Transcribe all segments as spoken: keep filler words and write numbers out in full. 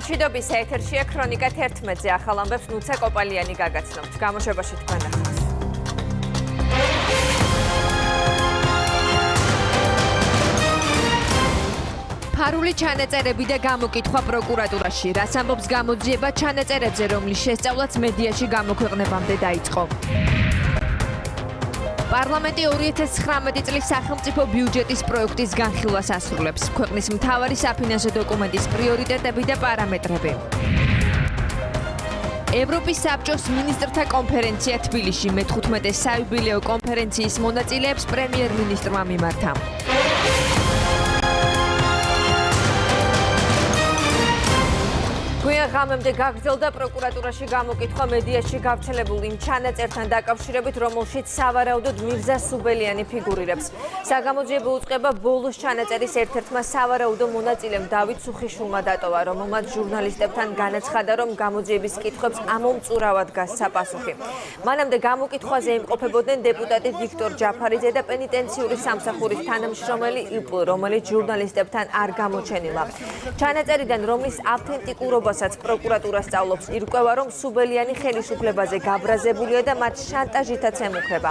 მშვიდობის ეთერშია ქრონიკა თერთმეტზე ახალ ამბებს ნუცა კოპალიანი გაგაცნობთ. Გამოშვებაში თქვენ ახალს. Haruli ჩანაწერები და გამოკითხვა პროკურატურაში, რაც ამბობს გამოძიება ჩანაწერებზე, რომლის შესწავლაც მედიაში გამოქვეყნებამდე დაიწყო. Parliamenti ორი ათას ცხრამეტი წლის სახელმწიფო ბიუჯეტის პროექტის განხილვას ასრულებს. Ქვეყნის მთავარი საფინანსო დოკუმენტის პრიორიტეტები და პარამეტრები. ევროპის საბჭოს მინისტრთა კონფერენცია თბილისში მეთხუთმეტე საიუბილეო კონფერენციის მონაწილეებს პრემიერ-მინისტრმა მიმართა. Გვიან ღამემდე გაგრძელდა პროკურატურაში გამოკითხვა მედიაში გავრცელებულ იმ ჩანაწერთან დაკავშირებით, რომელშიც სავარაუდოდ მირზა სუბელიანი ფიგურირებს. Საგამოძიებო უწყება ბოლოს ჩანაწერის ერთ-ერთმა სავარაუდო მონაწილემ დავით სუხიშვილმა დატოვა, რომელმაც ჟურნალისტებთან განაცხადა, რომ გამოძიების კითხვებს ამომწურავად გასცა პასუხი. მანამდე გამოკითხვაზე იმყოფებოდნენ დეპუტატი ვიქტორ ჯაფარიძე და პენიტენციური სამსახურის თანამშრომელი იპო, რომელიც ჟურნალისტებთან არ გამოჩენილა. ჩანაწერიდან, რომლის ავთენტიკურობა საც პროკურატურა სწავლობს ირკვევა რომ სუბელიანი ხელისუფლებაზე გაბრაზებულია და მათ შანტაჟითაც ემუქრება.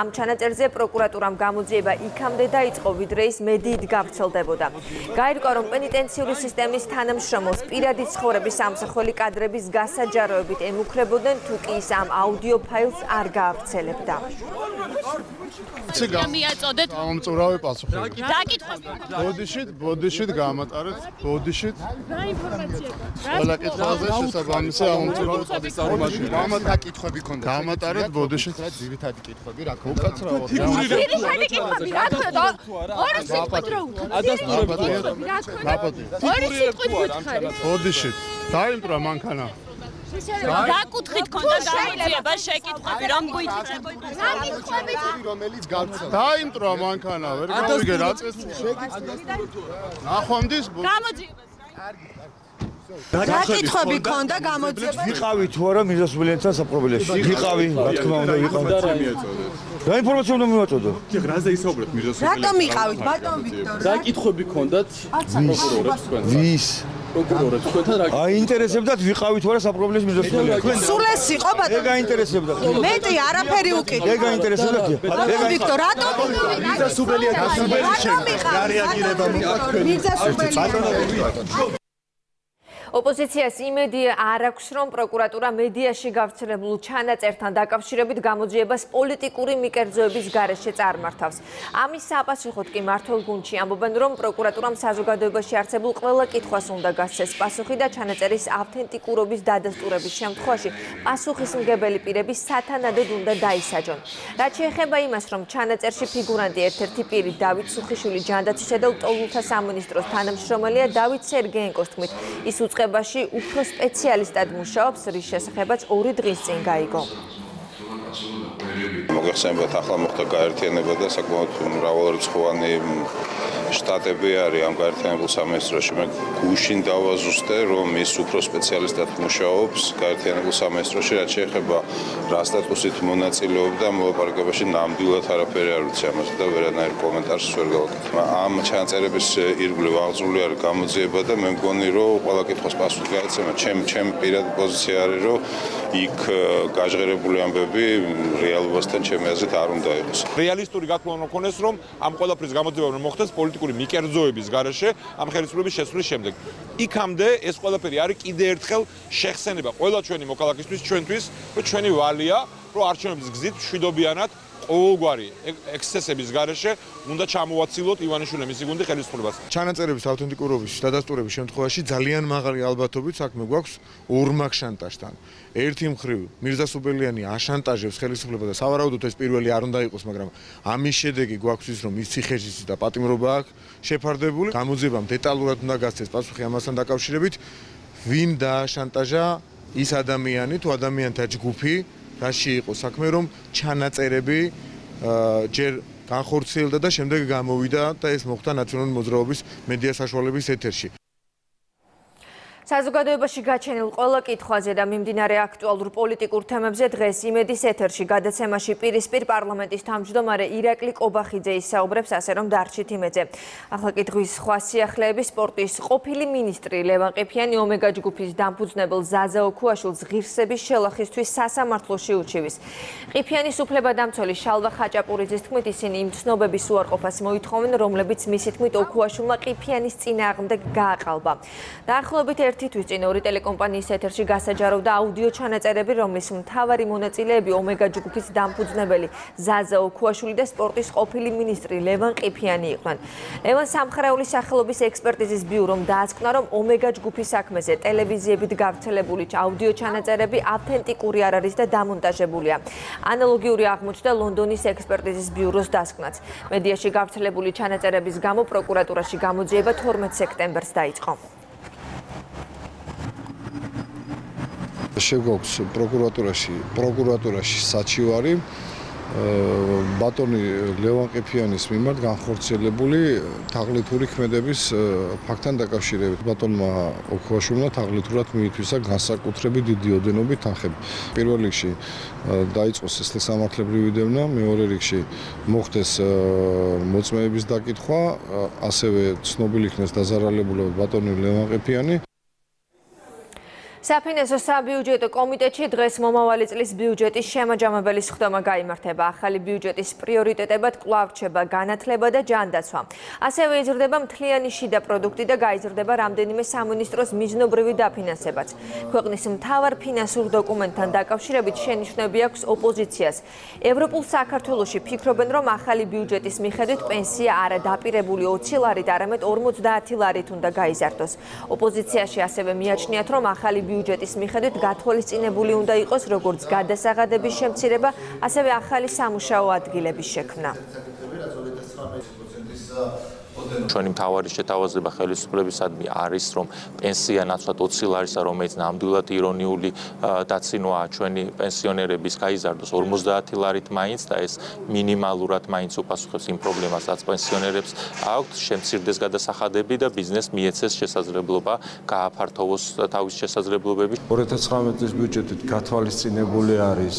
Ამ ჩანაწერზე პროკურატურამ გამოძიება იქამდე დაიწყო ვიდრე ის მედიით გავრცელდებოდა. Გაირკვა რომ პენიტენციური სისტემის თანამშრომელს პირადი ცხოვრების ამსახველი კადრების გასაჯაროებით ემუქრებოდნენ თუ კი ის ამ აუდიო ფაილს არ გაავრცელებდა. გამიაწოდეთ ამწურავი პასუხი. დაკითხოთ. ბოდიშით, ბოდიშით გამატარეთ, ბოდიშით. რა ინფორმაციაა? Ola kitxoze შესაბამისი ამწურავი სამაშინ. გამატაკითხები ქონდა. გამატარეთ ბოდიშით. ძირითადი კითხები რა უკაცრავა. ძირითადი კითხები რა თქმა უნდა. ორი სიტყვით რა უთხარ. ადასტურებდი რა თქმა უნდა. ორი სიტყვით ვუთხარი. ბოდიშით. დაიმტრა მანქანა. დაკუთხით ქონდა გამოძიება შეკითხვები რომ გუიჭებოდი. რაკითხები რომელიც გავრცელდა. დაიმტრა მანქანა ვერ გავიგე რა წესი შეკითხვა. ნახვამდის გამოძიებას რა. Დაკითხები ქონდა გამოძიება. ვიყავი თუ არა მირზა სუბელიანთან საპყრობილეში. ვიყავი, რა თქმა უნდა, ვიყავი. რა ინფორმაცია უნდა მივაწოდო? ხე რაზე ისაუბრეთ მირზა სუბელიანთან? რატომ იყავით, ბატონ ვიქტორ? დაკითხები ქონდათ პროკურორებს თქვენ. ვის? პროკურორებს თქვენთან რა? აინტერესებდათ ვიყავით თუ არა საპყრობილეში მირზა სუბელიანთან? სულ ეს იყო ბატონო. ეგ აინტერესებდათ. მეტი არაფერი უკიდე. ეგ აინტერესებდათ. ბატონ ვიქტორ, რატომ იყავით? მირზა სუბელიანთან სუბელიანში რა რეაგირება მოყვა თქვენ? მირზა სუბელიანთან ოპოზიციას იმედი არ აქვს რომ პროკურატურა მედიაში გავრცელებულ ჩანაწერთან დაკავშირებით გამოძიებას პოლიტიკური მიკერძოების გარეშე წარმართავს. ამის საპასუხოდ კი მართველგუნდში ამბობენ რომ პროკურატურამ საზოგადოებაში არსებულ ყველა კითხვას უნდა გასცეს პასუხი და ჩანაწერის ავთენტიკურობის დადასტურების შემთხვევაში პასუხისმგებელი პირები სათანადოდ უნდა დაისაჯონ. რაც შეეხება იმას რომ ჩანაწერში ფიგურანტი ერთ-ერთი პირი დავით სუხიშვილი ჯანდაცისა და უტოლულთა სამინისტროს თანამშრომელია დავით სერგეენკოს თქმით ის უწყ ბაში უფრო სპეციალისტად მუშაობს, რის შესახებაც ორი დღის წინ გაიგო. მოგეხსენებათ, ახლა მოხდა გაერთიანება და საკმაოდ მრავალრიცხოვანი შტატები არის ამ გაერთიანებულ სამინისტროში. მე გუშინ დავაზუსტე, რომ ის უფრო სპეციალისტად მუშაობს გაერთიანებულ სამინისტროში, რაც შეეხება რა სტატუსით მონაწილეობდა მოლაპარაკებაში, ნამდვილად არაფერი არ ვიცი ამაზე და ვერანაირ კომენტარს ვერ გავაკეთებ. ამ ჩანაწერების ირგვლივ აღძრული არის გამოძიება და მე მგონი, რომ ყველა კითხვას პასუხი გაეცემა. ჩემი ჩემი პირადი პოზიცია არის, რომ იქ გაჟღერებული ამბები რეალობასთან ჩემი აზრით არ უნდა იყოს. რეალისტური გათვლანა მქონეს რომ ამ ყველაფრის გამოძიება რომ მოხდეს პოლიტიკური მიკერძოების გარეშე ამ ხელისუფლების შესვლის შემდეგ. იქამდე ეს ყველაფერი არის კიდე ერთხელ შეხსენება ყველა ჩვენი მოქალაქისთვის, ჩვენთვის, რომ ჩვენი ვალია, რომ არჩევნების გზით მშვიდობიანად ყოველგვარი ექსცესების გარეშე უნდა ჩამოვაცილოთ ივანიშვილის მისი გუნდი ხელისუფლებას. ჩანაწერების ავთენტიკურობის დადასტურების შემთხვევაში ძალიან მაღალი ალბათობით საქმე გვაქვს ორმაგ შანტაჟთან. ერთი მხრივ მირზა სუბელიანი აშანტაჟებს ხელისუფლებას და სავარაუდოდ ეს პირველი არ უნდა იყოს, მაგრამ ამის შედეგი გვაქვს ის, რომ ის ციხეში და პატიმრობა აქვს შეფარდებული. გამოძიებამ დეტალურად უნდა გასცეს პასუხი ამასთან დაკავშირებით, ვინ დააშანტაჟა ის ადამიანი თუ ადამიანთა ჯგუფი რაში იყო საქმე რომ ჩანაწერები ჯერ განხორციელდა და შემდეგ გამოვიდა და ეს მოხდა ნაციონალური მოძრაობის მედია საშუალების ეთერში. საზოგადოებაში გაჩენილ ყველა კითხვაზე და მიმდინარე აქტუალურ პოლიტიკურ თემებზე დღეს იმედის ეთერში გადაცემაში პირისპირ პარლამენტის თავმჯდომარე ირაკლი კობახიძე ისაუბრებს ასე რომ დარჩით იმედზე. Ახლა კითხვის სხვა სიახლეების სპორტის ყოფილი მინისტრი ლევან ყიფიანი ომეგა ჯგუფის დამფუძნებელ ზაზა ოქუაშვილს ღირსების შელახისთვის სასამართლოში უჩივის. ყიფიანის უფლებადამცველი შალვა ხაჭაპურიძის თქმით ისინი იმ ცნობების უარყოფას მოითხოვენ რომლებიც მისი თქმით ოქუაშვილმა ყიფიანის წინააღმდეგ გააყალბა. დაახლოებით თითვით წინ ორი ტელეკომპანიის ეთერში გასაჯაროვდა აუდიო ჩანაწერები, რომლის მთავარი მონაწილეები ომეგა ჯგუფის დამფუძნებელი ზაზა ოქუაშვილი და სპორტის ყოფილი მინისტრი ლევან ყიფიანი იყვნენ. ლევან სამხარეულის სახელობის ექსპერტიზის ბიურომ დაასკვნა, რომ ომეგა ჯგუფის საქმეზე ტელევიზიებით გავრცელებული აუდიო ჩანაწერები ავთენტიკური არ არის და დამონტაჟებულია. ანალოგიური აღმოჩნდა ლონდონის ექსპერტიზის ბიუროს დასკვნაც. მედიაში გავრცელებული ჩანაწერების გამო პროკურატურაში გამოძიება თორმეტ სექტემბერს დაიწყო. შევგოქს პროკურატურაში პროკურატურაში საჩივარი ბატონი ლევან ყიფიანის მიმართ განხორციელებული თაღლითური ქმედების ფაქტთან დაკავშირებით ბატონმა ოქუაშვილმა თაღლითურად მიითვისა განსაკუთრებით დიდი ოდენობით თანხები. პირველ რიგში დაიწყოს ეს სამართლებრივი დევნა, მეორე რიგში მოხდეს მოწმეების დაკითხვა, ასევე ცნობილი იქნეს დაზარალებულად ბატონი ლევან ყიფიანი. Sapinezos საბიუჯეტო კომიტეტში დღეს მომავალი წლის ბიუჯეტის შემაჯამებელი სხდომა გაიმართება. ახალი ბიუჯეტის პრიორიტეტებად კვლავ რჩება განათლება და ჯანდაცვა. ასევე იზრდება მთლიანი შიდა პროდუქტი და გაიზრდება რამდენიმე სამინისტროს მიზნობრივი დაფინანსებაც. Ქვეყნის მთავარ ფინანსურ დოკუმენტთან დაკავშირებით შენიშვნები აქვს ოპოზიციას. ევროპულ საქართველოში ფიქრობენ, რომ ახალი ბიუჯეტის მიხედვით პენსია არა დაპირებული ოცი ლარით, არამედ ორმოცდაათი ლარით უნდა გაიზარდოს. ოპოზიციაში ასევე მიაჩნიათ, რომ ახალი ბიუჯეტის მიხედვით გათვალისწინებული უნდა იყოს როგორც გადასაღადების შემცირება, ასევე ახალი სამუშაო ადგილების შექმნა. ჩვენი მთავარი შეთავაზება ხელისუფლებისადმი არის, რომ პენსია ნაცვლად ოცი ლარისა, რომელიც ნამდვილად ირონიული დაცინვაა ჩვენი პენსიონერების, გაიზარდოს ორმოცდაათი ლარით მაინც და ეს მინიმალურად მაინც უპასუხებს იმ პრობლემას, რაც პენსიონერებს აქვს, შემცირდეს გადასახადები და ბიზნესს მიეცეს შესაძლებლობა გააფართოვოს თავის შესაძლებლობები. ორი ათას ცხრამეტი წლის ბიუჯეტით გათვალისწინებული არის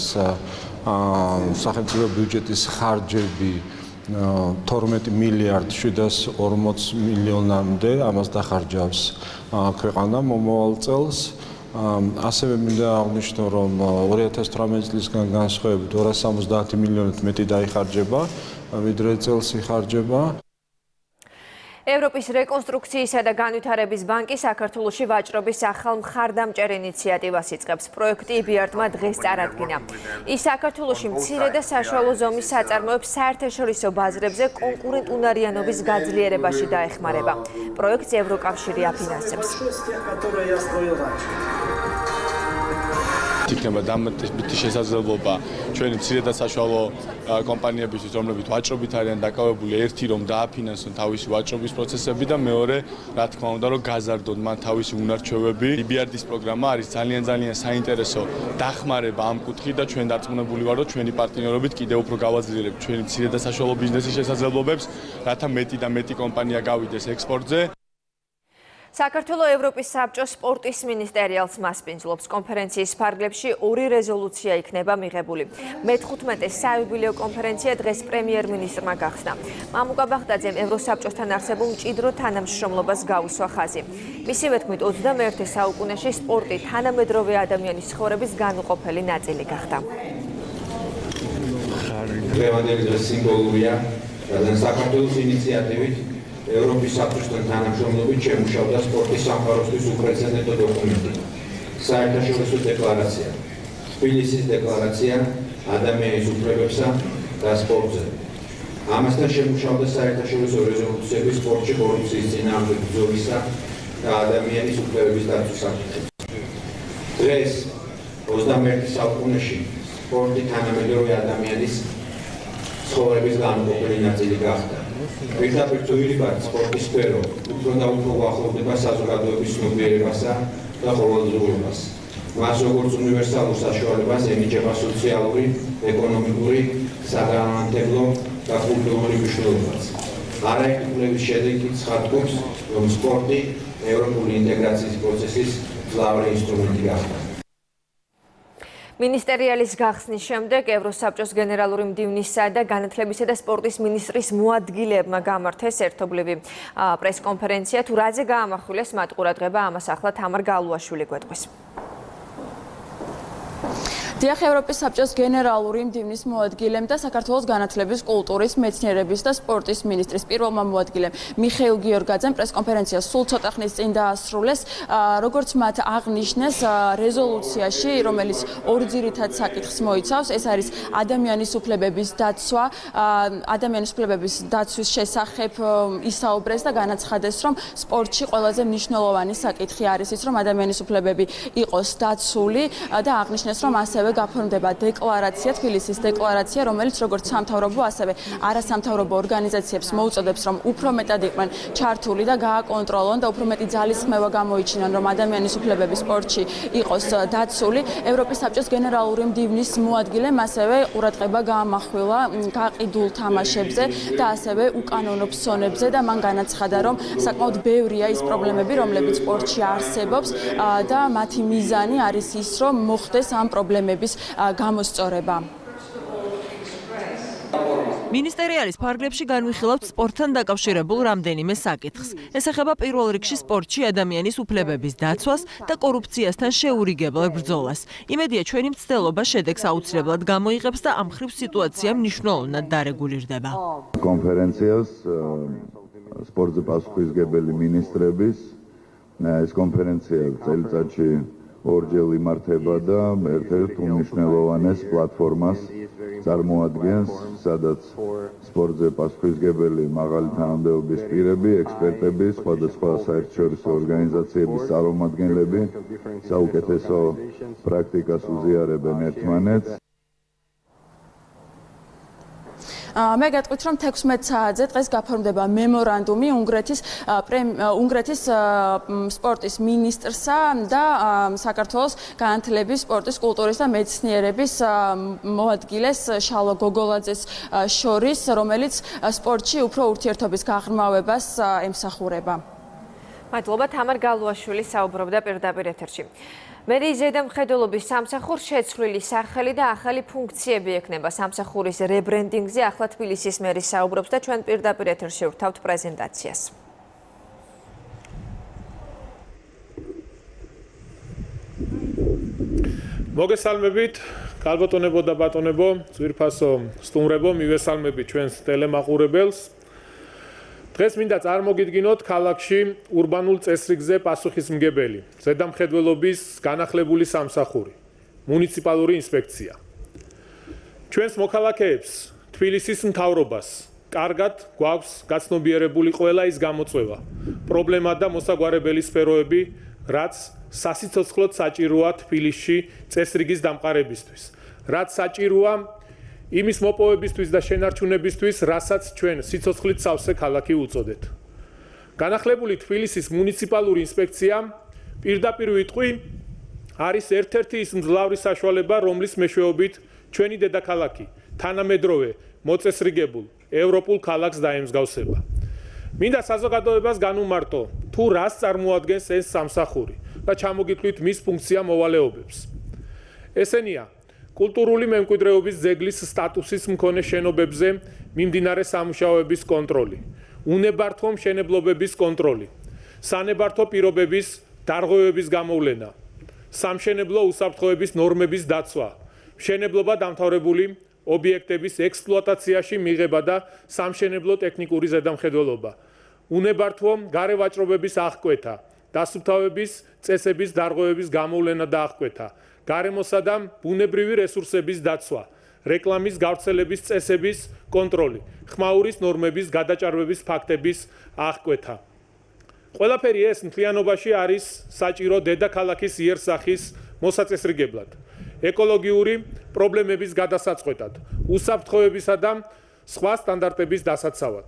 სახელმწიფო ბიუჯეტის ხარჯები თორმეტი მილიარდი შვიდას ორმოც მილიონამდე ამას დახარჯავს ქვეყანა მომავალ წელს. ასევე მინდა აღნიშნო, რომ ორი ათას თვრამეტი წლისგან განსხვავებით ორასამოცდაათი მილიონით მეტი დაიხარჯება, ვიდრე წელს იხარჯება. ევროპის რეკონსტრუქციისა და განვითარების ბანკი საქართველოში ვაჭრობის ახალ მხარდამჭერ ინიციატივას იწყებს. პროექტი იბიარტმა დღეს წარადგინა. ის საქართველოში მცირე და საშუალო ზომის საწარმოებს საერთაშორისო ბაზრებზე კონკურენტუნარიანობის გაძლიერებაში დაეხმარება. პროექტს ევროკავშირი აფინანსებს. იქნება დამატებითი შესაძლებლობა ჩვენი მცირე და საშუალო კომპანიებისთვის, რომლებიც ვაჭრობით არიან დაკავებული, ერთი რომ დააფინანსონ თავისი ვაჭრობის პროცესები და მეორე, რა თქმა უნდა, რომ გაზარდონ მან თავისი უნარჩვევები. ი ბი არ დის პროგრამა არის ძალიან ძალიან საინტერესო დახმარება ამ კუთხით და ჩვენ დარწმუნებული ვარ, რომ ჩვენი პარტნიორობით კიდევ უფრო გავაძლიერებთ ჩვენი მცირე და საშუალო ბიზნესის შესაძლებლობებს, რათა მეტი და მეტი კომპანია გავიდეს ექსპორტზე. საქართველოს ევროპის საბჭოს სპორტის მინისტერიალს მასპინძლობს კონფერენციის ფარგლებში ორი რეზოლუცია იქნება მიღებული. მეთხუთმეტე საიუბილეო კონფერენცია დღეს პრემიერ-მინისტრმა გახსნა. მამუკა ბახტაძემ ევროსაბჭოსთან არსებულ მჭიდრო თანამშრომლობას გაუსვა ხაზი. მისივე თქმით, ოცდამეერთე საუკუნეში სპორტი თანამედროვე ადამიანის ცხოვრების განუყოფელი ნაწილი გახდა. დღევანდელი დღე სიმბოლურია, რადგან საქართველოს ინიციატივით ევროპის საბჭოსთან თანამშრომლობით შემუშავდა სპორტის სამყაროსთვის უპრეცედენტო დოკუმენტი. საერთაშორისო დეკლარაცია. თბილისის დეკლარაცია ადამიანის უფლებებსა და სპორტზე. ამასთან შემუშავდა საერთაშორისო რეზოლუციები სპორტში კორუფციის წინააღმდეგ ბრძოლისა და ადამიანის უფლებების დაცვის საკითხებზე. დღეს ოცდამეერთე საუკუნეში სპორტი თანამედროვე ადამიანის ცხოვრების განუყოფელი ნაწილი გახდა. პირდაპირ წვირიბად სპორტის სფერო უფრო და უფრო გვახლოვდება საზოგადოების ცნობიერებასა და ყოველდღიურობას. მას როგორც უნივერსალურ საშუალებას ენიჭება სოციალური, ეკონომიკური, საგანმანათლებლო და კულტურული მნიშვნელობაც. არაერთი კვლევის შედეგიც ხატკობს, რომ სპორტი ევროპული ინტეგრაციის პროცესის მძლავრი ინსტრუმენტი გახდა. Ministerialis გახსნის შემდეგ ევროსაბჭოს გენერალური მდივნისა და განათლებისა და სპორტის მინისტრის მოადგილებმა გამართეს ერთობლივი პრესკონფერენცია, თუ რაზე გაამახვილეს მატყურადღება, ამას ახლა თამარ გალუაშვილი გვეტყვის. დიახ, ევროპის საბჭოს გენერალური მდივნის მოადგილემ და საქართველოს განათლების, კულტურის, მეცნიერების და სპორტის მინისტრის პირველმა მოადგილემ მიხეილ გიორგაძემ პრესკონფერენცია სულ ცოტა ხნის წინ დაასრულეს, როგორც მათ აღნიშნეს რეზოლუციაში, რომელიც ორ ძირითად საკითხს მოიცავს, ეს არის ადამიანის უფლებების დაცვა, ადამიანის უფლებების დაცვის შესახებ ისაუბრეს და განაცხადეს, რომ სპორტში ყველაზე მნიშვნელოვანი საკითხი არის ის, რომ ადამიანის უფლებები იყოს დაცული და აღნიშნეს, რომ ასევე გაფორმდება დეკლარაცია, თბილისის დეკლარაცია, რომელიც როგორც სამთავრობო, ასევე არასამთავრობო ორგანიზაციებს მოუწოდებს, რომ უფრო მეტად იყვნენ ჩართული და გააკონტროლონ და უფრო მეტი ძალისხმევა გამოიჩინონ, რომ ადამიანის უფლებები სპორტში იყოს დაცული. ევროპის საბჭოს გენერალური მდივნის მოადგილემ ასევე ყურადღება გაამახვილა გაყიდულ თამაშებზე და ასევე უკანონო ფსონებზე და მან განაცხადა, რომ საკმაოდ ბევრია ის პრობლემები, რომლებიც სპორტში არსებობს და მათი მიზანი არის ის, რომ მოხდეს ამ პრობლემები გამოსწორება. Ministerialis ფარგლებში განვიხილავთ სპორტთან დაკავშირებულ რამდენიმე საკითხს. ეს ეხება პირველ რიგში სპორტში ადამიანის უფლებების დაცვას და კორუფციასთან შეურიგებელ ბრძოლას. იმედია ჩვენი მცდელობა შედეგს აუცილებლად გამოიღებს და ამ ხრივ სიტუაცია მნიშვნელოვნად დარეგულირდება. Კონფერენციას სპორტზე პასუხისმგებელი მინისტრების ეს კონფერენცია წელიწადში ორჯერ იმართება და ერთ-ერთ უმნიშვნელოვანეს პლატფორმას წარმოადგენს, სადაც სპორტზე პასუხისმგებელი მაღალი თანამდებობის პირები, ექსპერტები, სხვადასხვა საერთაშორისო ორგანიზაციების წარმომადგენლები საუკეთესო პრაქტიკას უზიარებენ ერთმანეთს. მე გეტყვით, რომ ექვსმეტ საათზე დღეს გაფორმდება მემორანდუმი უნგრეთის უნგრეთის სპორტის მინისტრსა და საქართველოს განათლების, სპორტის, კულტურის და მეცნიერების მოადგილეს შალვა გოგოლაძეს შორის, რომელიც სპორტში უფრო ურთიერთობის გაღრმავებას ემსახურება. მადლობა თამარ გალუაშვილი საუბრობდა პირდაპირ ეთერში. მერიის ზედამხედველობის სამსახურს შეცვლილი სახელი და ახალი ფუნქციები ექნება. სამსახურის რებრენდინგზე ახლა თბილისის მერი საუბრობს და ჩვენ პირდაპირ ეთერში ვთავთ პრეზენტაციას. მოგესალმებით, გალბატონებო და ბატონებო, ძვირფასო სტუმრებო, მივესალმებით ჩვენს ტელემაყურებელს. დღეს მინდა წარმოგიდგინოთ ქალაქში ურბანულ წესრიგზე პასუხისმგებელი ზედამხედველობის განახლებული სამსახური მუნიციპალური ინსპექცია. ჩვენს მოქალაქეებს, თბილისის მთავრობას კარგად გვაქვს გაცნობიერებული ყველა ის გამოწვევა, პრობლემა და მოსაგვარებელი სფეროები, რაც სასიცოცხლოდ საჭიროა თბილისში წესრიგის დამყარებისთვის, რაც საჭიროა იმის მოპოვებისთვის და შენარჩუნებისთვის, რასაც ჩვენ სიცოცხლით სავსე ქალაქი უწოდეთ. განახლებული თბილისის მუნიციპალური ინსპექცია, პირდაპირ ვიტყვი, არის ერთ-ერთი ის მძლავრი საშუალება, რომლის მეშვეობით ჩვენი დედაქალაქი თანამედროვე მოწესრიგებულ ევროპულ ქალაქს დაემსგავსება. მინდა საზოგადოებას განუმარტო, თუ რას წარმოადგენს ეს სამსახური და ჩამოგიტყვით მის ფუნქცია მოვალეობებს. ესენია: კულტურული მემკვიდრეობის ძეგლის სტატუსის მქონე შენობებზე მიმდინარე სამუშაოების კონტროლი, უნებართო მშენებლობების კონტროლი, სანებართო პირობების დარღვევების გამოვლენა, სამშენებლო უსაფრთხოების ნორმების დაცვა, მშენებლობა დამთავრებული ობიექტების ექსპლუატაციაში მიღება და სამშენებლო ტექნიკური ზედამხედველობა, უნებართო გარევაჭრობების აღკვეთა, დასუფთავების წესების დარღვევების გამოვლენა და აღკვეთა, გარემოსა და ბუნებრივი რესურსების დაცვა, რეკლამის გავრცელების წესების კონტროლი, ხმაურის ნორმების გადაჭარბების ფაქტების აღკვეთა. ყველაფერი ეს მთლიანობაში არის საჭირო დედაქალაქის იერსახის მოსაწესრიგებლად, ეკოლოგიური პრობლემების გადასაწყვეტად, უსაფრთხოებისა და სხვა სტანდარტების დასაცავად.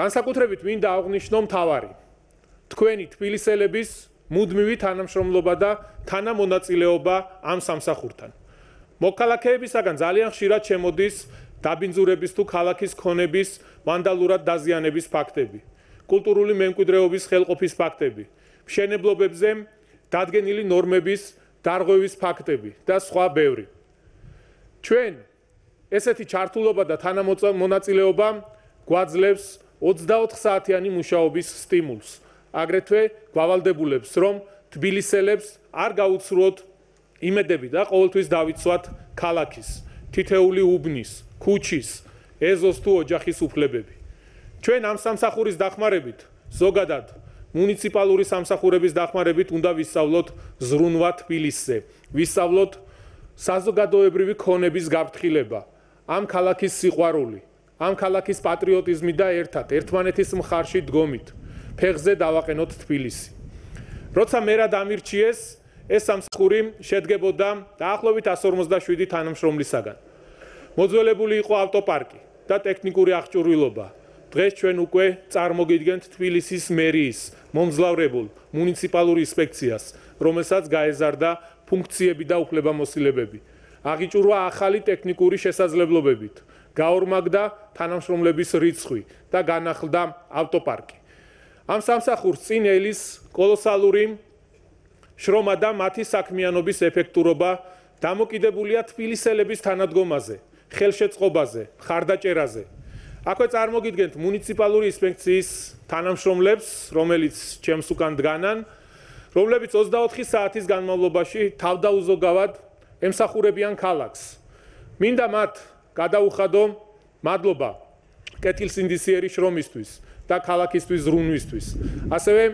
განსაკუთრებით მინდა აღვნიშნო მთავარი: თქვენი თბილისელების მუდმივი თანამშრომლობა და თანამონაწილეობა ამ სამსახურთან. მოქალაქეებისაგან ძალიან ხშირად შემოდის დაბინძურების თუ ქალაქის ქონების, ვანდალურად დაზიანების ფაქტები, კულტურული მემკვიდრეობის ხელყოფის ფაქტები, მშენებლობებზე დადგენილი ნორმების დარღვევის ფაქტები და სხვა ბევრი. Ჩვენ ესეთი ჩართულობა და თანამონაწილეობა გვაძლევს ოცდაოთხსაათიანი მუშაობის სტიმულს. Აგრეთვე გვავალდებულებს, რომ თბილისელებს არ გაუცრუოთ იმედები და ყოველთვის დავიცვათ ქალაქის, თითეული უბნის, ქუჩის, ეზოს თუ ოჯახის უფლებები. Ჩვენ ამ სამსახურის დახმარებით, ზოგადად მუნიციპალური სამსახურების დახმარებით უნდა ვისწავლოთ ზრუნვა თბილისზე, ვისწავლოთ საზოგადოებრივი ქონების გაფრთხილება, ამ ქალაქის სიყვარული, ამ ქალაქის პატრიოტიზმი და ერთად ერთმანეთის მხარში დგომით, ფეხზე დავაყენოთ თბილისი. როცა მერად ამირჩიეს, ეს სამსახური შედგებოდა დაახლოებით εκατ ორმოცდაშვიდი თანამშრომლისაგან. მოძველებული იყო ავტოპარკი და ტექნიკური აღჭურვილობა. Დღეს ჩვენ უკვე წარმოგიდგენთ თბილისის მერიის მომძლავრებულ მუნიციპალური ინსპექციას, რომელსაც გაეზარდა ფუნქციები და უფლებამოსილებები. Აღიჭურვა ახალი ტექნიკური შესაძლებლობებით, გაორმაგდა თანამშრომლების რიცხვი და განახლდა ავტოპარკი. Ამ სამსახურს წინ ელის კოლოსალური შრომა და მათი საქმიანობის ეფექტურობა დამოკიდებულია თბილისელების თანადგომაზე, ხელშეწყობაზე, ხარდაჭერაზე. Აქვე წარმოგიდგენთ მუნიციპალური ინსპექციის თანამშრომლებს, რომელიც ჩემს უკან დგანან, რომლებიც ოცდაოთხი საათის განმავლობაში თავდაუზოგავად ემსახურებიან ქალაქს. მინდა მათ გადაუხადო მადლობა კეთილსინდისიერი შრომისთვის და ქალაქისთვის ზრუნვისთვის. ასევე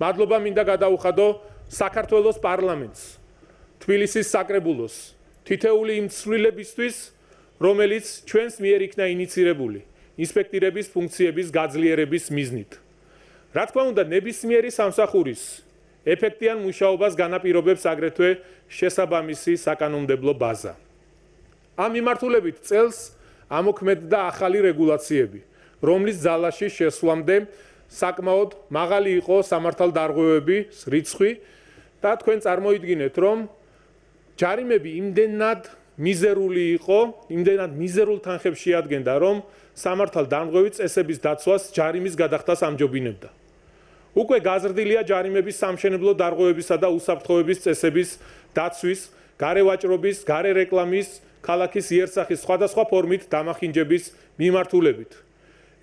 მადლობა მინდა გადაუხადო საქართველოს პარლამენტს, თბილისის საკრებულოს, თითეული იმ ცვლილებისთვის, რომელიც ჩვენს მიერ იქნა ინიცირებული. Ინსპექტირების ფუნქციების გაძლიერების მიზნით. Რა თქმა უნდა, ნებისმიერი სამსახურის ეფექტიან მუშაობას განაპირობებს აგრეთვე შესაბამისი საკანონმდებლო ბაზა. Ამ მიმართულებით წელს ამოქმედდა ახალი რეგულაციები, რომლის ძალაში შესვლამდე საკმაოდ მაღალი იყო სამართალდარღვევების რიცხვი და თქვენ წარმოიდგინეთ, რომ ჯარიმები იმდენად მიზერული იყო, იმდენად მიზერულ თანხებს შეადგენდა, რომ სამართალდამღვევი წესების დაცვას ჯარიმის გადახდას ამჯობინებდა. Უკვე გაზრდილია ჯარიმების სამშენებლო დარღვევებისა და უსაფრთხოების წესების დაცვის, გარევაჭრობის, გარერეკლამის, ქალაქის იერსახის სხვადასხვა ფორმით დამახინჯების მიმართულებით.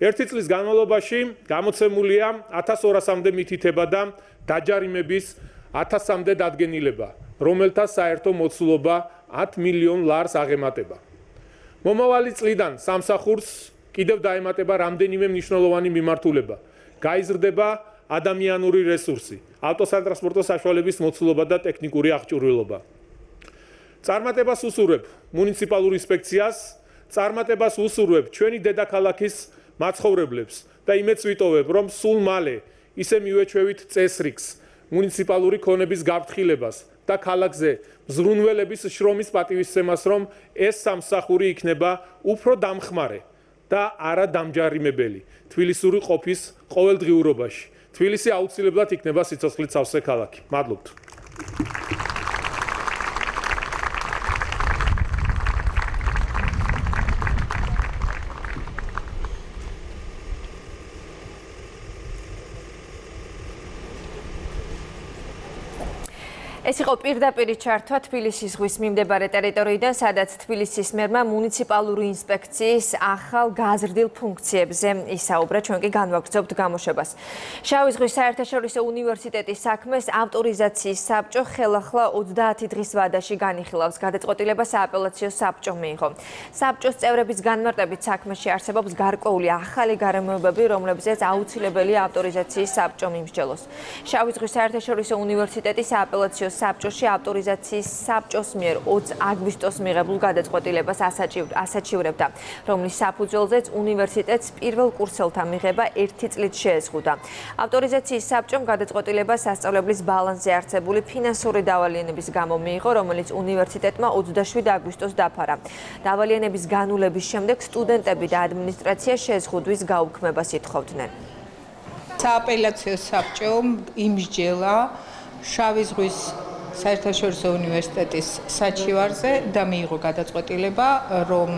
ერთი წლის განმავლობაში გამოცემულია ათას ორასამდე მითითება და დაჯარიმების ათასამდე დადგენილება, რომელთა საერთო მოცულობა ათ მილიონ ლარს აღემატება. მომავალი წლიდან სამსახურს კიდევ დაემატება რამდენიმე მნიშვნელოვანი მიმართულება. გაიზრდება ადამიანური რესურსი, ავტოსატრანსპორტო საშუალების მოცულობა და ტექნიკური აღჭურვილობა. წარმატებას უსურვებ მუნიციპალურ ინსპექციას, წარმატებას უსურვებ ჩვენი დედაქალაქის მაცხოვრებლებს და იმედს ვიტოვებ, რომ სულ მალე ისე მივეჩვევით წესრიგს, მუნიციპალური ქონების გაფრთხილებას და ქალაქზე ზრუნველების შრომის პატივისცემას, რომ ეს სამსახური იქნება უფრო დამხმარე და არა დამჯარიმებელი თბილისური ყოფის ყოველდღიურობაში. თბილისი აუცილებლად იქნება სიცოცხლით სავსე ქალაქი. მადლობთ. ეს იყო პირდაპირი ჩართვა თბილისის ზღვის მიმდებარე ტერიტორიიდან, სადაც თბილისის მერმა მუნიციპალური ინსპექციის ახალ გაზრდილ ფუნქციებზე ისაუბრა, ჩვენ კი განვაგრძობთ გამოშვებას. შავი ზღვის საერთაშორისო უნივერსიტეტის საქმეს ავტორიზაციის საბჭო ხელახლა ოცდაათი დღის ვადაში განიხილავს. გადაწყვეტილება სააპელაციო საბჭომ მიიღო. საბჭოს წევრების განმარტებით საქმეში არსებობს გარკვეული ახალი გარემოებები, რომლებზეც აუცილებელია ავტორიზაციის საბჭომ იმსჯელოს. შავი ზღვის საერთაშორისო უნივერსიტეტის სააპელაციო საბჭოში ავტორიზაციის საბჭოს მიერ ოც აგვისტოს მიღებულ გადაწყვეტილებას ასაჩივრებდა, რომლის საფუძველზეც უნივერსიტეტს პირველ კურსელთა მიღება ერთი წლით შეეზღუდა. ავტორიზაციის საბჭომ გადაწყვეტილება სასწავლებლის ბალანსზე არსებული ფინანსური დავალიანების გამო მიიღო, რომელიც უნივერსიტეტმა ოცდაშვიდ აგვისტოს დაფარა. დავალიანების განულების შემდეგ სტუდენტები და ადმინისტრაცია შეეზღუდვის გაუქმებას ითხოვდნენ. სააპელაციო საბჭომ იმსჯელა შავი ზღვის საერთაშორისო უნივერსიტეტის საჩივარზე და მიიღო გადაწყვეტილება, რომ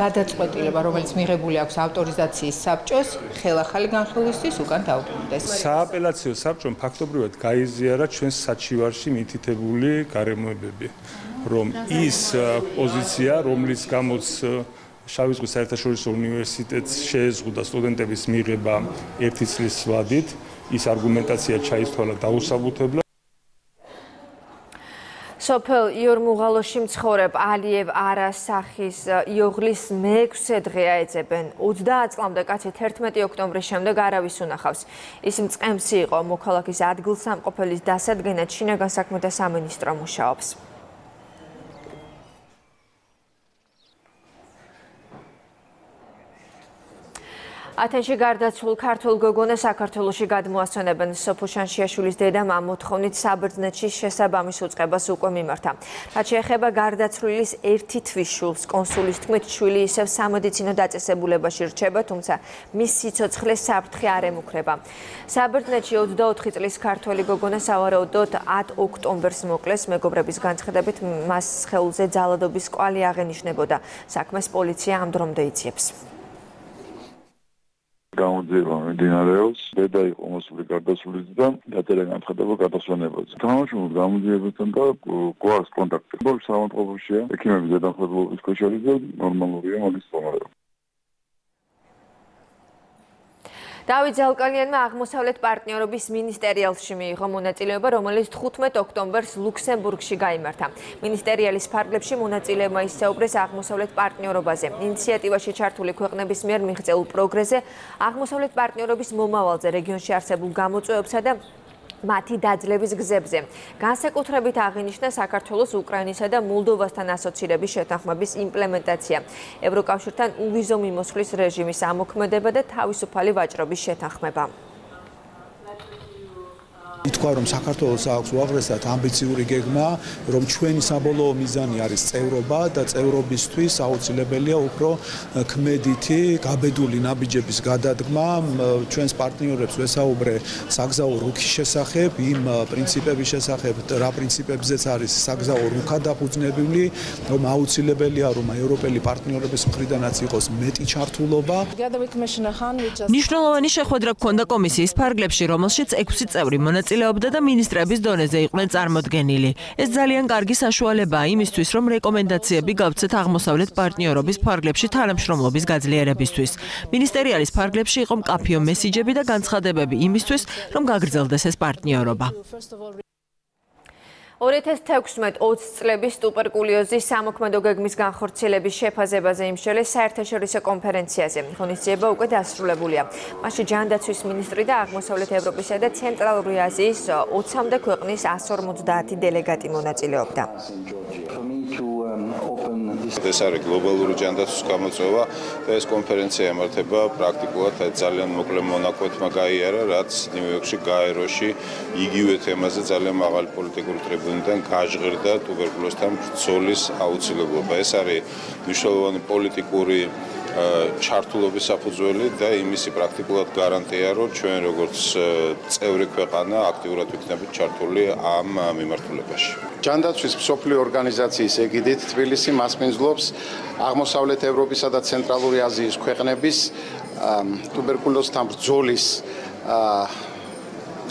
გადაწყვეტილება, რომელიც მიღებული აქვს ავტორიზაციის საბჭოს, ხელახალი განხილვისთვის უკან დაუბრუნდეს. Სააპელაციო საბჭომ ფაქტობრივად გაიზიარა ჩვენს საჩივარში მითითებული გარემოებები, რომ ის პოზიცია, რომლის გამოც შავი ზღვის საერთაშორისო უნივერსიტეტს შეეზღუდა სტუდენტების მიღება ერთი წლის ვადით, ის არგუმენტაცია ჩაითვალა დაუსაბუთებლად. სოფელ იორმუღალოში მცხოვრებ ალიევ არასახის იოღლის მეექვსე დღეა ეძებენ. ოცდაათი წლამდე კაცი თერთმეტი ოქტომბრის შემდეგ არავის უნახავს. ის მწყემსი იყო, მოქალაქის ადგილსამყოფელის დასადგენად შინაგან საქმეთა სამინისტრო მუშაობს. Ათენში გარდაცვლულ ქართველ გოგონას საქართველოში გადმოასვენებენ. სოფელში შეაშვილის დედამ ამ მოთხოვნით საბერძნეთში შესაბამის უწყებას უკვე მიმართა. რაც შეეხება გარდაცვლილის ერთი თვის შვილს, კონსულის თქმით, შვილი ისევ სამედიცინო დაწესებულებაში რჩება, თუმცა მის სიცოცხლე საფრთხე არ ემუქრება. საბერძნეთში ოცდაოთხი წლის ქართველი გოგონა სავარაუდოდ ათი ოქტომბერს მოკლეს. მეგობრების განცხადებით მას ხელზე ძალადობის კვალი აღენიშნებოდა. საქმეს პოლიცია ამ დრომდე იძიებს. Გამოძიება მიმდინარეობს, დედა იყო მოსული გარდაცვლილიდან, დაწერა განცხადება გადასვენებაზე. თანამშრომლობ გამოძიებასთან და გვაქვს კონტაქტი. ბოლო სამოწყობაშია, ექიმების ზედამხედველობის კავშირი ნორმალურია, მაგის პრობლემაა. დავით ზალკალიანმა აღმოსავლეთ პარტნიორობის მინისტერიალში მიიღო მონაწილეობა, რომელიც თხუთმეტ ოქტომბერს ლუქსემბურგში გაიმართა. მინისტერიალის ფარგლებში მონაწილეებმა ისაუბრეს აღმოსავლეთ პარტნიორობაზე, ინიციატივაში ჩართული ქვეყნების მიერ მიღწეულ პროგრესზე, აღმოსავლეთ პარტნიორობის მომავალზე, რეგიონში არსებულ გამოწვევებსა და მათი დაძლევის გზებზე. განსაკუთრებით აღინიშნა საქართველოს, უკრაინისა და მოლდოვასთან ასოცირების შეთანხმების იმპლემენტაცია, ევროკავშირთან უვიზო მიმოსვლის რეჟიმის ამოქმედება და თავისუფალი ვაჭრობის შეთანხმება. ითქვა, რომ საქართველოს აქვს უაღრესად ამბიციური გეგმა, რომ ჩვენი საბოლოო მიზანი არის წევრობა და წევრობისთვის აუცილებელია უფრო ქმედითი, გაბედული ნაბიჯების გადადგმა. ჩვენს პარტნიორებს ვესაუბრე საგზაო რუქის შესახებ, იმ პრინციპების შესახებ, რა პრინციპებზეც არის საგზაო რუქა დაფუძნებული, რომ აუცილებელია, რომ ევროპელი პარტნიორების მხრიდანაც იყოს მეტი ჩართულობა. მნიშვნელოვანი შეხვედრა ჰქონდა კომისიის ფარგლებში, რომელშიც ექვსი წევრი მონაწილეობდა. Ilobda da ministrების დონეზე იყვნენ წარმოდგენილი. ეს ძალიან კარგი საშუალებაა იმისთვის, რომ რეკომენდაციები გავცეთ აღმოსავლეთ პარტნიორობის ფარგლებში თანამშრომლობის გაძლიერებისთვის. Ministerialis ფარგლებში იყო მკაფიო მესიჯები და განცხადებები იმისთვის, რომ გაგრძელდეს ეს პარტნიორობა. ორი ათას თექვსმეტ ოცი წლების ტუბერკულიოზის სამოქმედო გეგმის განხორციელების შეფასებაზე იმსჯელეს საერთაშორისო კონფერენციაზე. ღონისძიება უკვე დასრულებულია. მასში ჯანდაცვის მინისტრი და აღმოსავლეთ ევროპისა და ცენტრალური აზიის ოცამდე ქვეყნის εκατს ორმოცდაათი დელეგატი მონაწილეობდა. ეს არის გლობალური ჯანდაცვის გამოწვევა და ეს კონფერენცია იმართება პრაქტიკულად ძალიან მოკლე მონაკვეთმა გაიარა, რაც ნიუ-იორკში გაეროში იგივე თემაზე ძალიან მაღალი პოლიტიკური ტრიბუნიდან გაჟღერდა ტუბერკულოზთან ბრძოლის აუცილებლობა. ეს არის მნიშვნელოვანი პოლიტიკური ჩართულობის საფუძველი და იმისი პრაქტიკულად გარანტია, რომ ჩვენ როგორც წევრი ქვეყანა აქტიურად ვიქნებით ჩართული ამ მიმართულებაში. ჯანდაცვის მსოფლიო ორგანიზაციის ეგიდით თბილისი მასპინძლობს აღმოსავლეთ ევროპისა და ცენტრალური აზიის ქვეყნების ტუბერკულოზთან ბრძოლის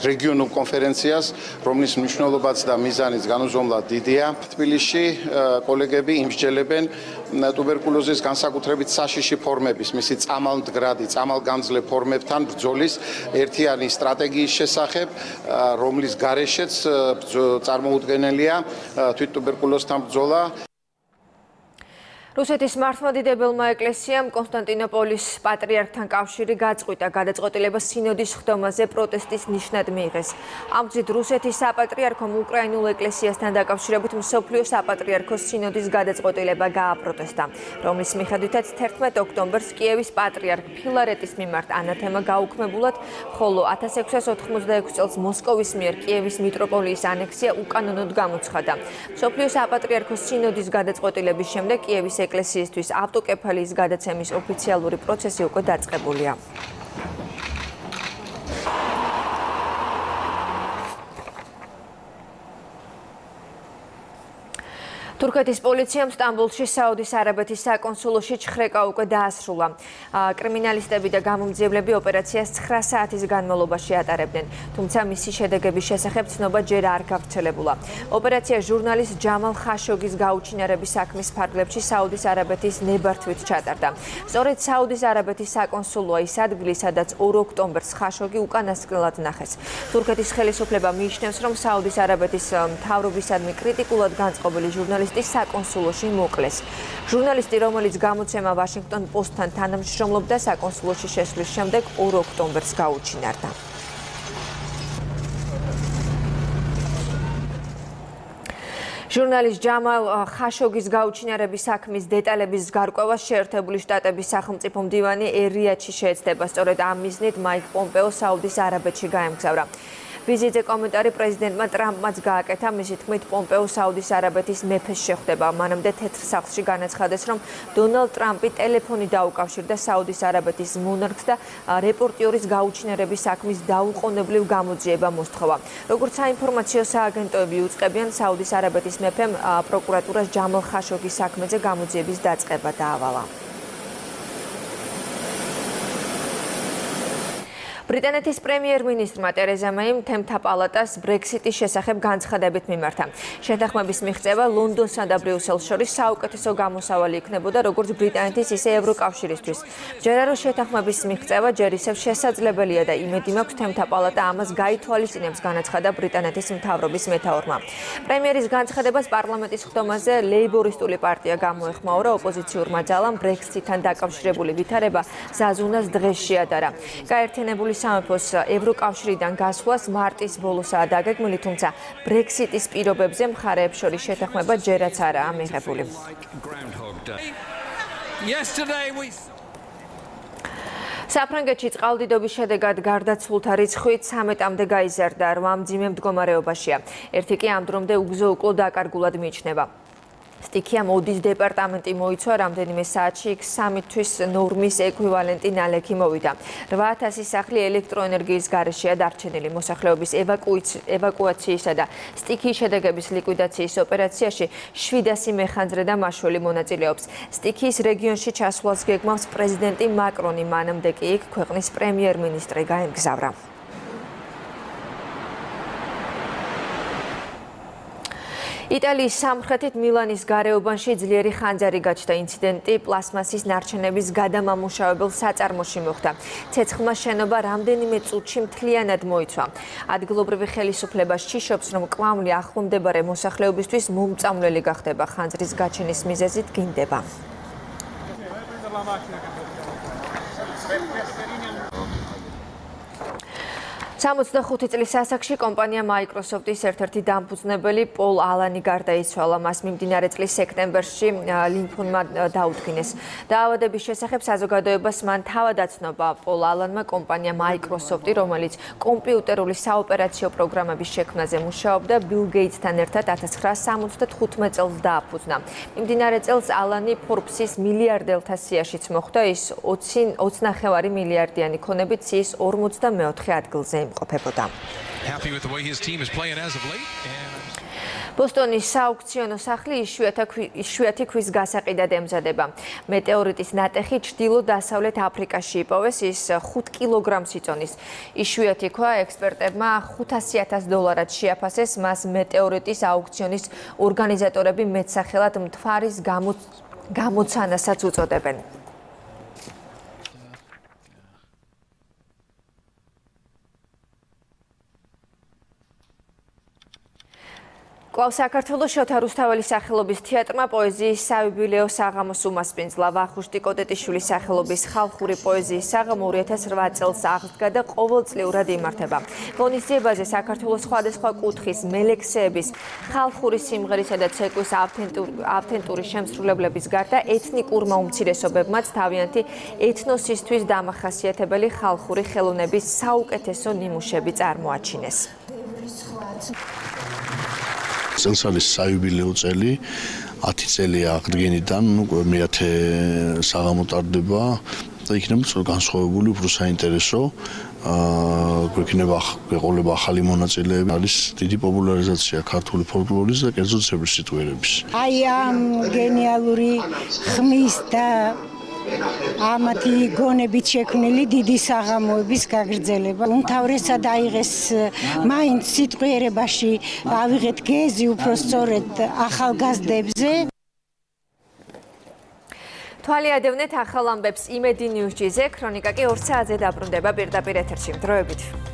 რეგიონულ კონფერენციას, რომლის მნიშვნელობაც და მიზანიც განუზომლად დიდია. თბილისში კოლეგები იმსჯელებენ ტუბერკულოზის განსაკუთრებით საშიში ფორმების, მისი წამალმდგრადი, წამალგამძლე ფორმებთან ბრძოლის ერთიანი სტრატეგიის შესახებ, რომლის გარეშეც წარმოუდგენელია თვით ტუბერკულოზთან ბრძოლა. რუსეთის მართლმადიდებელმა ეკლესიამ კონსტანტინოპოლის პატრიარქთან კავშირი გაწყვიტა გადაწყვეტილება სინოდის ხდომაზე პროტესტის ნიშნად მიიღეს. ამ გზით რუსეთის საპატრიარქომ უკრაინულ ეკლესიასთან დაკავშირებით მსოფლიო საპატრიარქოს სინოდის გადაწყვეტილება გააპროტესტა, რომლის მიხედვითაც თერთმეტ ოქტომბერს კიევის პატრიარქ ფილარეტის მიმართ ანათემა გაუქმებულად, ხოლო ათას ექვსას ოთხმოცდაექვსი წელს მოსკოვის მიერ კიევის მიტროპოლიის ანექსია უკანონოდ გამოცხადა. მსოფლიო საპატრიარქოს სინოდის გადაწყვეტილების შემდეგ კიევის ეკლესიისთვის ავტოკეფალიის გადაცემის ოფიციალური პროცესი უკვე დაწყებულია. Turkiy's police Istanbul Saudi Arabia's consul Shikhrekauk Dasrula. Criminalist David Gamum Zeblebi operations Krasatis Ganmalobashiat Arabden. Tumsa Missisha de Gabisha Hebs Noba Jedar Kavcelebula. Operatia journalist Jamal Khashoggi's Gauchin Arabisak Miss Parglepchi Saudi Arabia's neighbor with Chatterda. Zoret Saudi Arabia's consul Isad Glisa that's Uruk Tombers Khashoggi Ukanaskilat Nahes. Turkiy's Helisopleba Mishnevs from Saudi Arabia's Taurubisad Critical at Gans Obeli journalist. Საკონსულოში მოკლეს. Ჟურნალისტი, რომელიც გამოცემა ვაშინგტონ პოსტთან თანამშრომლობდა, საკონსულოში შესვლის შემდეგ ორ ოქტომბერს გაუჩინარდა. Journalist Jamal Khashoggi's გაუჩინარების საქმის დეტალების გარკვევა შეერთებული შტატების სახელმწიფო მდივანი ერიაჩი შეეცდება. სწორედ ამ მიზნით მაიკ პომპეო საუდის არაბეთში გაემგზავრა. Vizitზე კომენტარი პრეზიდენტმა ტრამპმაც გააკეთა, მისი თქმით პომპეო საუდის არაბეთის მეფეს შეხვდება. მანამდე თეთრ სახლში განაცხადეს, რომ დონალდ ტრამპი ტელეფონით დაუკავშირდა საუდის არაბეთის მონარქს და რეპორტიორის გაუჩინარების საქმის დაუყოვნებლივ გამოძიება მოსთხოვა. როგორც საინფორმაციო სააგენტოები უწყებიან, საუდის არაბეთის მეფემ პროკურატურას ჯამალ ხაშოგის საქმეზე გამოძიების დაწყება დაავალა. Britain's Premier Minister Theresa May თემთა პალატას Brexitის შესახებ განცხადებით მიმართა. შეთანხმების მიღწევა ლონდონსა და ბრიუსელს შორის საუკეთესო გამოსავალი იქნებოდა როგორც ბრიტანეთის, ისე ევროკავშირისთვის. ჯერ არ შეთანხმების მიღწევა ჯერ ისევ შესაძლებელია და იმედი მაქვს თემთა პალატა ამას გაითვალისწინებს, განაცხადა ბრიტანეთის მთავრობის მეთაურმა. პრემიერის განცხადებას პარლამენტის ხდომაზე ლეიბორისტული პარტია გამოეხმაურა, ოპოზიციურმა ძალამ Brexit-თან დაკავშირებული ვითარება ზაზუნას დღეს შეადარა. გაერთიანებული სამეფოს ევროკავშირიდან გასვლას მარტის ბოლოსაა დაგეგმილი, თუმცა ბრექსიტის პირობებზე მხარეებს შორის შეთანხმება ჯერაც არაა მიღებული. საფრანგეთში წყალდიდობის შედეგად გარდაცვლთა რიცხვი ცამეტამდე გაიზარდა, რვა მძიმე მდგომარეობაშია. ერთი კი ამ დრომდე უგზო უკო დაკარგულად მიიჩნევა. სტიქია მოდის დეპარტამენტი მოიცვა რამდენიმე საათში იქ სამი თვის ნორმის ეკვივალენტი ნალექი მოვიდა. რვა ათასი სახლი ელექტროენერგიის გარეშეა დარჩენილი. მოსახლეობის ევაკუაციისა და სტიქიის შედეგების ლიკვიდაციის ოპერაციაში შვიდასი მეხანძრე და მაშველი მონაწილეობს. სტიქიის რეგიონში ჩასვლას გეგმავს პრეზიდენტი მაკრონი, მანამდე კი იქ ქვეყნის პრემიერ-მინისტრი გაემგზავრა. იტალიის სამხრეთით მილანის გარეუბანში ძლიერი ხანძარი გაჩნდა. ინციდენტი პლასმასის ნარჩენების გადამამუშავებელ საწარმოში მოხდა. ცეცხლმა შენობა რამდენიმე წუთში მთლიანად მოიცვა. ადგილობრივი ხელისუფლება შიშობს, რომ კვამლი ახლომდებარე მოსახლეობისთვის მომწამვლელი გახდება. ხანძრის გაჩენის მიზეზი დგინდება. სამოცდახუთი წლის ასაკში კომპანია Microsoft-ის ერთ-ერთი დამფუძნებელი Paul Allen-ი გარდაიცვალა. მას მიმდინარე წლის სექტემბერში ლიმფომა დაუდგინეს. დაავადების შესახებ საზოგადოებას მან თავად აცნობა. Paul Allen-მა კომპანია Microsoft-ი, რომელიც კომპიუტერული საოპერაციო პროგრამების შექმნაზე მუშაობდა, Bill Gates-თან ერთად ოთხ ათას სამოცდათხუთმეტ წელს დააფუძნა. მიმდინარე წელს Allen-ი Forbes-ის მილიარდელთა სიაშიც მოხვდა. ის ოცი ოცი ათი მილიარდიანი ქონებით სიის ორმოცდამეოთხე ადგილზე. Happy with the way his team is playing as of late. ბოსტონის საუქციონო სახლი იშვიათი ქვის გასაყიდად ემზადება. მეტეორიტის ნატეხი ჩრდილო-დასავლეთ აფრიკაში იპოვეს, ის ხუთ კილოგრამს იწონის. იშვიათი ქვა ექსპერტებმა ხუთასი ათასი დოლარად შეაფასეს, მას მეტეორიტის აუქციონის ორგანიზატორები მეტსახელად მთვარის გამოცანასაც უწოდებენ. კვლავ საქართველოს შოთა რუსთაველის სახელობის თეატრმა პოეზიის საიუბილეო საღამოს უმასპინძლა. ვახუშტი კოტეტიშვილის სახელობის ხალხური პოეზიის საღამო ორი ათას რვა წელს აღდგა და ყოველწლიურად იმართება. ღონისძიებაზე საქართველოს სხვადასხვა კუთხის მელექსეების, ხალხური სიმღერისა და ცეკვის ავთენტური შემსრულებლების გარდა ეთნიკურმა უმცირესობებმაც თავიანთი ეთნოსისთვის დამახასიათებელი ხალხური ხელოვნების საუკეთესო ნიმუშები წარმოაჩინეს. წელს არის საიუბილეო წელი, ათი წელია აღდგენიდან, მეათე საღამო ტარდება Asta iknebs or gansoyvuli prosaintereso grekneva qegoleba xali monatseleb aris didi popularizatsiya kartuli folkloris da qerzot sebris situerebis Ai am genialuri khmis da Amati gonebit shekuneli didi sagamoebis gagrzeleba. Untavresad aiges maint sitquerebashi aviget gezi uprostoret axalgazdebze. Tvalia devnet axalambebs imedi newsjize kronikaki ორ საათზე დაბრუნდება პირდაპირ ეთერში. დროებით.